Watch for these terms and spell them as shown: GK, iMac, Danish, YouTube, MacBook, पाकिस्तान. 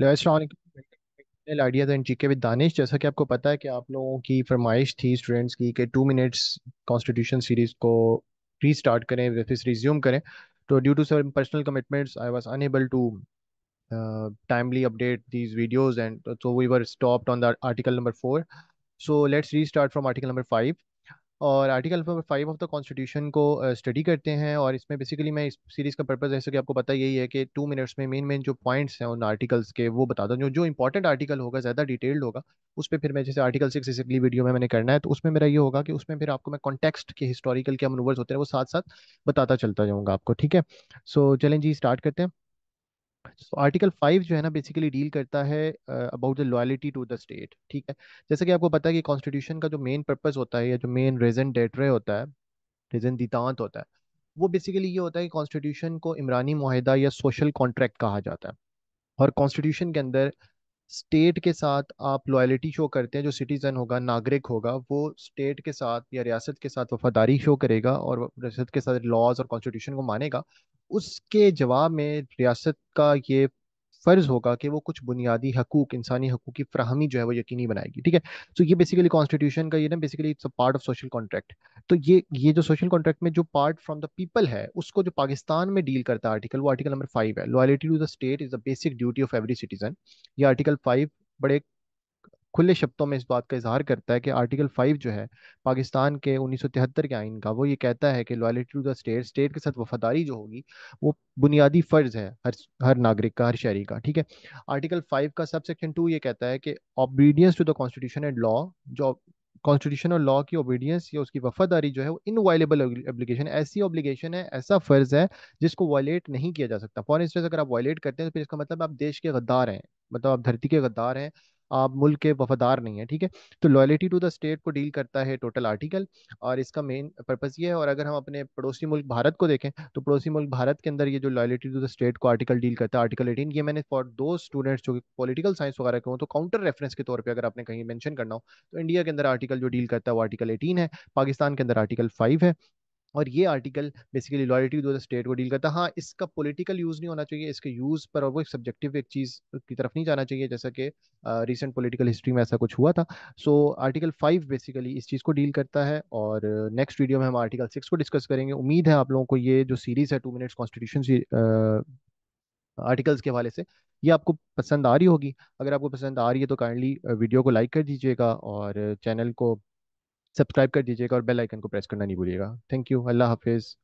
Idea in GK with Danish. जैसा कि आपको पता है कि आप लोगों की फरमाइश थी स्टूडेंट्स की कि 2 मिनट्स कॉन्स्टिट्यूशन सीरीज को रीस्टार्ट करें, रिज्यूम करें, तो due to some personal commitments I was unable to timely update these videos, and so we were stopped on the article number 4. So let's restart from article number 5 और article number 5 of the constitution को study करते हैं। और इसमें basically मैं इस series का purpose जैसे कि आपको पता यही है कि 2 minutes में main जो points हैं उन articles के वो बता दो। जो important article होगा, ज़्यादा detailed होगा, उस पर फिर मैं जैसे article 6 इस अगली वीडियो में मैंने करना है, तो उसमें मेरा ये होगा कि उसमें फिर आपको मैं context के historical के maneuvers होते हैं वो साथ साथ बताता चलता जाऊँगा आपको, ठीक है। सो चलें जी स्टार्ट करते हैं। तो आर्टिकल 5 जो है ना बेसिकली डील करता है about the loyalty to the state, ठीक है। जैसे कि आपको पता है कि कॉन्स्टिट्यूशन का जो मेन पर्पस होता है या जो मेन रेजन डेटरे होता है, रेजन दितांत होता है, वो बेसिकली ये होता है कि कॉन्स्टिट्यूशन को इमरानी मुआहिदा या सोशल कॉन्ट्रैक्ट कहा जाता है। और कॉन्स्टिट्यूशन के अंदर स्टेट के साथ आप लॉयल्टी शो करते हैं, जो सिटीज़न होगा, नागरिक होगा, वो स्टेट के साथ या रियासत के साथ वफादारी शो करेगा और रियासत के साथ लॉज और कॉन्स्टिट्यूशन को मानेगा। उसके जवाब में रियासत का ये फ़र्ज़ होगा कि वो कुछ बुनियादी हकूक़, इंसानी हकूक़ की फ़राहमी जो है वो यकीनी बनाएगी, ठीक है। तो ये बेसिकली कॉन्स्टिट्यूशन का ये ना basically it's a part of social contract. तो ये जो सोशल कॉन्ट्रैक्ट में जो पार्ट फ्रॉम द पीपल है उसको जो पाकिस्तान में डील करता है आर्टिकल, वो आर्टिकल नंबर 5 है। Loyalty to the state is the basic duty of every citizen. ये आर्टिकल 5 बड़े खुले शब्दों में इस बात का इजहार करता है कि आर्टिकल 5 जो है पाकिस्तान के 1973 के आइन का, वो ये कहता है कि loyalty to the state, state के साथ वफादारी जो होगी वो बुनियादी फ़र्ज़ है हर नागरिक का, हर शहरी का, ठीक है। आर्टिकल 5 का सबसेक्शन 2 ये कहता है कि obedience to the constitution and law, जो कॉन्स्टिट्यूशन और लॉ की ओबीडियंस या उसकी वफादारी जो है वो इनवायलेबल ऑब्लिगेशन, ऐसी ऑब्लिगेशन है, ऐसा फ़र्ज़ है जिसको वायलेट नहीं किया जा सकता। फॉर इंस्टेंस अगर आप वायलेट करते हैं तो फिर इसका मतलब आप देश के गद्दार हैं, मतलब आप धरती के गद्दार हैं, आप मुल्क के वफादार नहीं है, ठीक है। तो लॉयल्टी टू द स्टेट को डील करता है टोटल आर्टिकल और इसका मेन पर्पस ये है। और अगर हम अपने पड़ोसी मुल्क भारत को देखें तो पड़ोसी मुल्क भारत के अंदर ये जो लॉयल्टी टू द स्टेट को आर्टिकल डील करता है आर्टिकल 18, ये मैंने फॉर दो स्टूडेंट्स जो पॉलिटिकल साइंस वगैरह के हों तो काउंटर रेफरेंस के तौर पर अगर आपने कहीं मैंशन करना हो तो इंडिया के अंदर आर्टिकल जो डील करता है वो आर्टिकल 18 है, पाकिस्तान के अंदर आर्टिकल 5 है। और ये article basically loyalty to the state को डील करता है। हाँ, इसका पॉलिटिकल यूज़ नहीं होना चाहिए, इसके यूज़ पर और वो सब्जेक्टिव एक चीज़ की तरफ नहीं जाना चाहिए, जैसा कि रिसेंट पॉलिटिकल हिस्ट्री में ऐसा कुछ हुआ था। सो आर्टिकल 5 बेसिकली इस चीज़ को डील करता है। और नेक्स्ट वीडियो में हम आर्टिकल 6 को डिस्कस करेंगे। उम्मीद है आप लोगों को ये जो सीरीज़ है 2 मिनट्स कॉन्स्टिट्यूशन आर्टिकल्स के हवाले से ये आपको पसंद आ रही होगी। अगर आपको पसंद आ रही है तो काइंडली वीडियो को लाइक कर दीजिएगा और चैनल को सब्सक्राइब कर दीजिएगा और बेल आइकन को प्रेस करना नहीं भूलिएगा। थैंक यू, अल्लाह हाफिज़।